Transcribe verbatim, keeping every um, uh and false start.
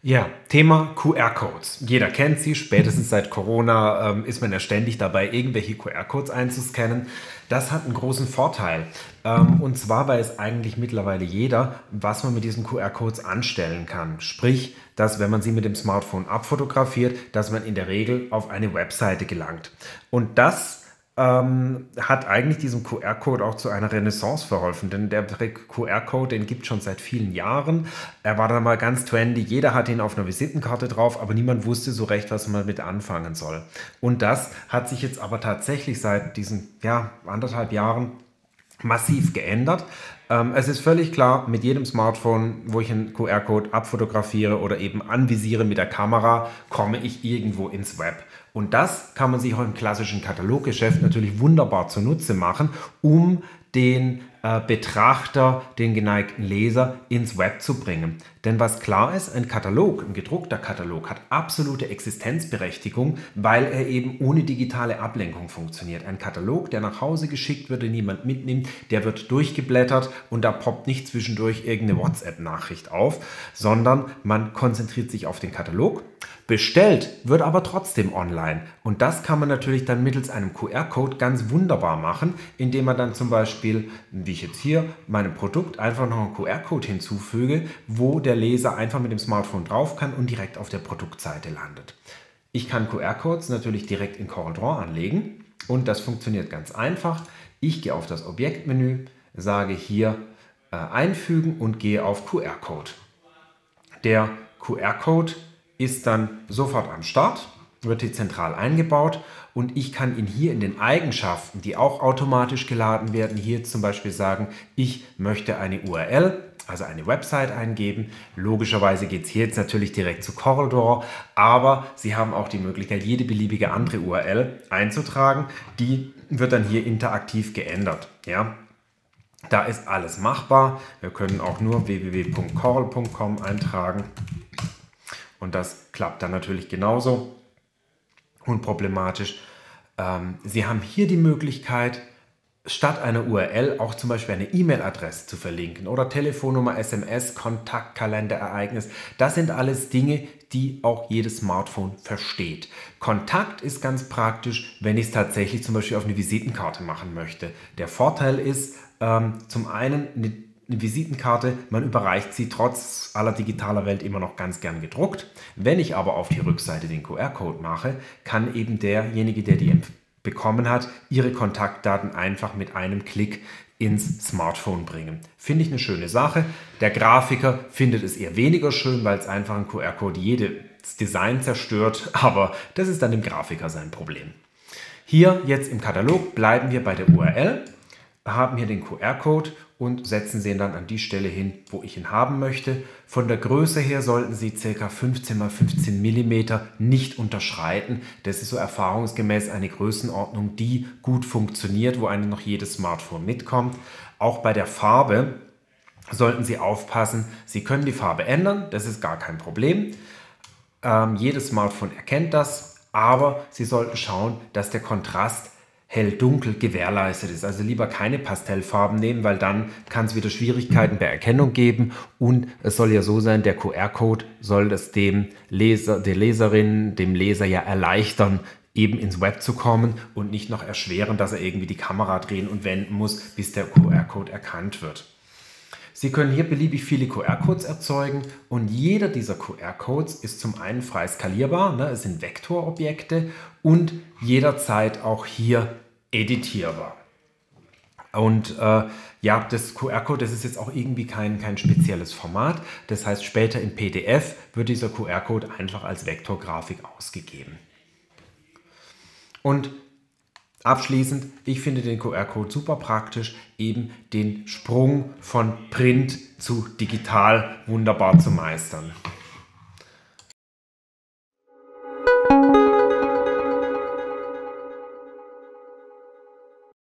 Ja, Thema Q R-Codes. Jeder kennt sie, spätestens seit Corona ähm, ist man ja ständig dabei, irgendwelche Q R-Codes einzuscannen. Das hat einen großen Vorteil. Ähm, und zwar weiß eigentlich mittlerweile jeder, was man mit diesen Q R-Codes anstellen kann. Sprich, dass wenn man sie mit dem Smartphone abfotografiert, dass man in der Regel auf eine Webseite gelangt. Und das Ähm, hat eigentlich diesem Q R-Code auch zu einer Renaissance verholfen, denn der Q R-Code, den gibt es schon seit vielen Jahren. Er war dann mal ganz trendy, jeder hatte ihn auf einer Visitenkarte drauf, aber niemand wusste so recht, was man mit anfangen soll. Und das hat sich jetzt aber tatsächlich seit diesen ja, anderthalb Jahren massiv geändert. Ähm, es ist völlig klar, mit jedem Smartphone, wo ich einen Q R-Code abfotografiere oder eben anvisiere mit der Kamera, komme ich irgendwo ins Web. Und das kann man sich auch im klassischen Kataloggeschäft natürlich wunderbar zunutze machen, um den äh, Betrachter, den geneigten Leser ins Web zu bringen. Denn was klar ist, ein Katalog, ein gedruckter Katalog hat absolute Existenzberechtigung, weil er eben ohne digitale Ablenkung funktioniert. Ein Katalog, der nach Hause geschickt wird, den niemand mitnimmt, der wird durchgeblättert und da poppt nicht zwischendurch irgendeine WhatsApp-Nachricht auf, sondern man konzentriert sich auf den Katalog. Bestellt wird aber trotzdem online und das kann man natürlich dann mittels einem Q R-Code ganz wunderbar machen, indem man dann zum Beispiel, wie ich jetzt hier, meinem Produkt einfach noch einen Q R-Code hinzufüge, wo der Leser einfach mit dem Smartphone drauf kann und direkt auf der Produktseite landet. Ich kann Q R-Codes natürlich direkt in CorelDRAW anlegen und das funktioniert ganz einfach. Ich gehe auf das Objektmenü, sage hier äh, einfügen und gehe auf Q R-Code. Der Q R-Code ist dann sofort am Start, wird hier zentral eingebaut und ich kann ihn hier in den Eigenschaften, die auch automatisch geladen werden, hier zum Beispiel sagen, ich möchte eine U R L, also eine Website eingeben. Logischerweise geht es hier jetzt natürlich direkt zu CorelDRAW, aber Sie haben auch die Möglichkeit, jede beliebige andere U R L einzutragen. Die wird dann hier interaktiv geändert. Ja? Da ist alles machbar. Wir können auch nur w w w punkt corel punkt com eintragen. Und das klappt dann natürlich genauso unproblematisch. Ähm, Sie haben hier die Möglichkeit, statt einer U R L auch zum Beispiel eine E-Mail-Adresse zu verlinken oder Telefonnummer, S M S, Kontakt, Kalenderereignis. Das sind alles Dinge, die auch jedes Smartphone versteht. Kontakt ist ganz praktisch, wenn ich es tatsächlich zum Beispiel auf eine Visitenkarte machen möchte. Der Vorteil ist, ähm, zum einen eine Eine Visitenkarte, man überreicht sie trotz aller digitaler Welt immer noch ganz gern gedruckt. Wenn ich aber auf die Rückseite den Q R-Code mache, kann eben derjenige, der die bekommen hat, ihre Kontaktdaten einfach mit einem Klick ins Smartphone bringen. Finde ich eine schöne Sache. Der Grafiker findet es eher weniger schön, weil es einfach ein Q R-Code jedes Design zerstört, aber das ist dann dem Grafiker sein Problem. Hier jetzt im Katalog bleiben wir bei der U R L, haben hier den Q R-Code und setzen Sie ihn dann an die Stelle hin, wo ich ihn haben möchte. Von der Größe her sollten Sie ca. fünfzehn mal fünfzehn Millimeter nicht unterschreiten. Das ist so erfahrungsgemäß eine Größenordnung, die gut funktioniert, wo einem noch jedes Smartphone mitkommt. Auch bei der Farbe sollten Sie aufpassen. Sie können die Farbe ändern, das ist gar kein Problem. Ähm, jedes Smartphone erkennt das, aber Sie sollten schauen, dass der Kontrast hell-dunkel gewährleistet ist. Also lieber keine Pastellfarben nehmen, weil dann kann es wieder Schwierigkeiten bei Erkennung geben und es soll ja so sein, der Q R-Code soll das dem Leser, der Leserin, dem Leser ja erleichtern, eben ins Web zu kommen und nicht noch erschweren, dass er irgendwie die Kamera drehen und wenden muss, bis der Q R-Code erkannt wird. Sie können hier beliebig viele Q R-Codes erzeugen und jeder dieser Q R-Codes ist zum einen frei skalierbar, ne, es sind Vektorobjekte und jederzeit auch hier editierbar. Und äh, ja, das Q R-Code, das ist jetzt auch irgendwie kein, kein spezielles Format, das heißt später im P D F wird dieser Q R-Code einfach als Vektorgrafik ausgegeben. Und abschließend, ich finde den Q R-Code super praktisch, eben den Sprung von Print zu digital wunderbar zu meistern.